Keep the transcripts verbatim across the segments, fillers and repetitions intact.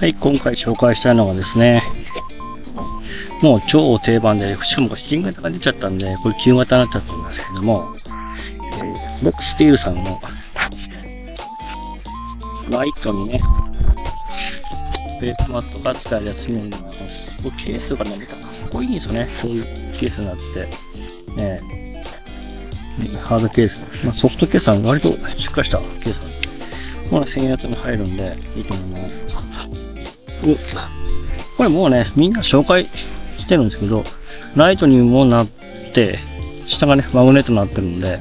はい、今回紹介したいのがですね、もう超定番で、しかも新型が出ちゃったんで、これ旧型になっちゃったんですけども、えー、ブラックスティールさんのライトにね、ベースマットが使えるやつになります。これケースがなんかかっこいいんですよね。こういうケースになって、ね、ハードケース。まあ、ソフトケースは割としっかりしたケースなんで、まあ、せんえんやつも入るんで、いいと思います。これもうね、みんな紹介してるんですけど、ライトにもなって、下がね、マグネットになってるんで、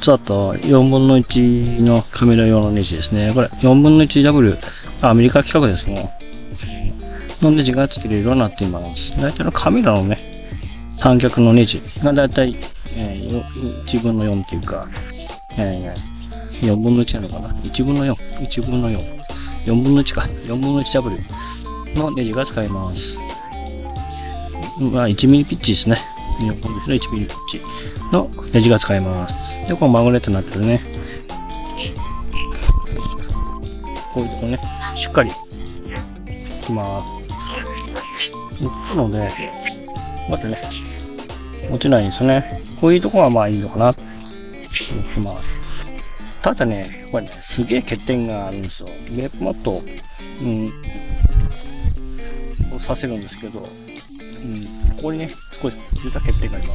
ちょっとよんぶんのいちのカメラ用のネジですね。これ、よんぶんのいちダブリュー、あ、アメリカ規格ですね。のネジがつける色になっています。大体のカメラのね、三脚のネジが大体、えー、いちぶんのよんっていうか、えー、よんぶんのいちなのかな。いちぶんのよん、いちぶんのよん。よんぶんのいちか。よんぶんのいちダブリュー のネジが使えます。まあ、いちミリピッチですね。よんぶんのいちのいちミリピッチのネジが使えます。で、このマグネットになってるね。こういうとこね、しっかりいきます。なので、まずね、落ちないんですよね。こういうとこはまあいいのかな。まあただね、これね、すげえ欠点があるんですよ。ベープマットを、うん、させるんですけど、うん、ここにね、少し出た欠点がありま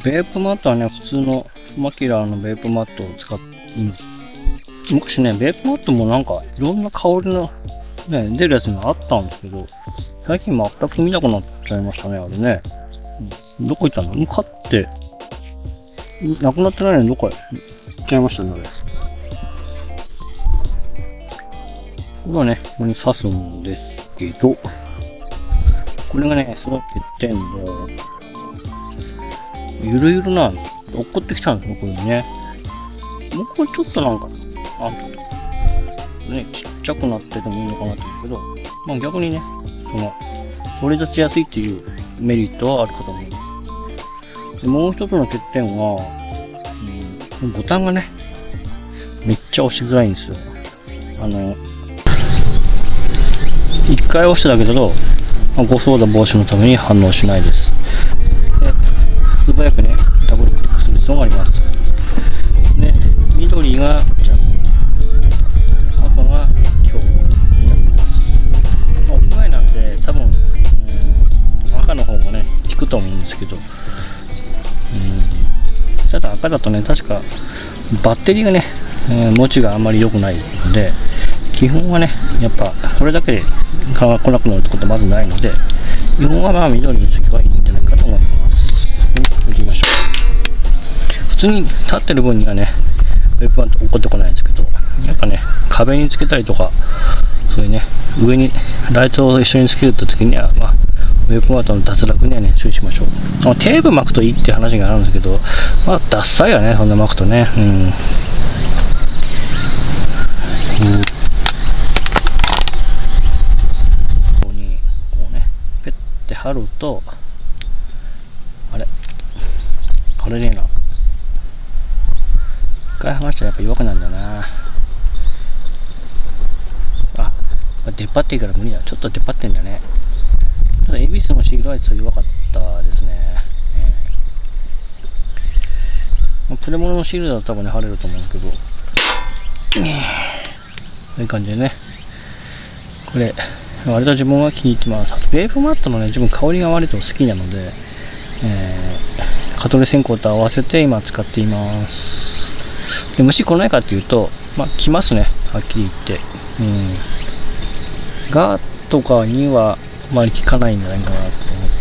す。ベープマットはね、普通のスマキュラーのベープマットを使っていいんです。昔ね、ベープマットもなんか、いろんな香りの、ね、出るやつがあったんですけど、最近全く見なくなっちゃいましたね、あれね。うん、どこ行ったの？買って、なくなってないのにどこへ行っちゃいましたね、あれ。これはね、ここに刺すんですけど、これがね、すごい欠点で、ゆるゆるなんです。落っこってきちゃうんですよ、これね。もうこれちょっとなんか、あの、ね、ちっちゃくなっててもいいのかなと思うけど、まあ逆にね、その、取り立ちやすいっていうメリットはあるかと思います。もう一つの欠点は、うん、ボタンがね、めっちゃ押しづらいんですよ。あの、一回押しただけだと、誤操作防止のために反応しないです。で、素早くね、ダブルクリックする必要があります。で、緑がじゃあ、赤が強になります。屋外なんで、多分、うん、赤の方もね、効くと思うんですけど、うん、ただ赤だとね、確かバッテリーがね、えー、持ちがあんまり良くないので、基本はね、やっぱこれだけで蚊が来なくなるってことはまずないので、基本はまあ緑につけばいいんじゃないかと思います。うん、行きましょう。普通に立ってる分にはね、ウェブマット起こってこないんですけど、やっぱね、壁につけたりとか、そういうね、上にライトを一緒につけるときには、まあ、ウェブマットの脱落にはね、注意しましょう。テープ巻くといいって話があるんですけど、まあ、ダッサいよね、そんな巻くとね。うん。ここに、こうね、ペッて貼ると、あれ、貼れねえな。一回剥がしたらやっぱ弱くなるんだな。あ、出っ張っていいから無理だ。ちょっと出っ張ってんだね。ただ、恵比寿のシールは弱かったですね。うん、プレモルのシールだと多分ね、貼れると思うんですけど。こういう感じでね。これ、割と自分は気に入ってます。ベープマットのね、自分香りが割と好きなので、えー、蚊取り線香と合わせて今使っています。で、虫来ないかっていうと、まあ、来ますね。はっきり言って。うん。ガとかには、あまり効かないんじゃないかなと思っ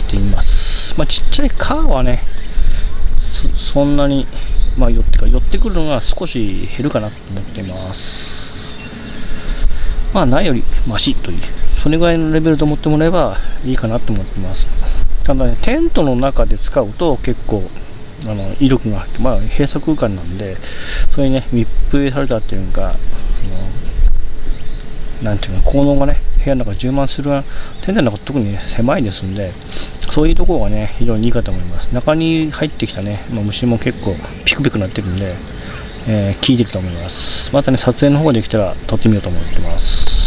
ています。まあ、ちっちゃい蚊はね、そ, そんなに、まあ、寄ってか、寄ってくるのが少し減るかなと思っています。まあ、ないよりマシという、それぐらいのレベルと思ってもらえばいいかなと思ってます。ただね、テントの中で使うと結構、あの威力があって、まあ、閉鎖空間なんで、それにね、密閉されたっていうか、あのなんていうの、効能がね、部屋の中充満するは、テントの中特に、ね、狭いですんで、そういうところがね、非常にいいかと思います。中に入ってきたね、まあ、虫も結構ピクピクなってるんで、えー、効いてると思います。またね、撮影の方ができたら撮ってみようと思ってます。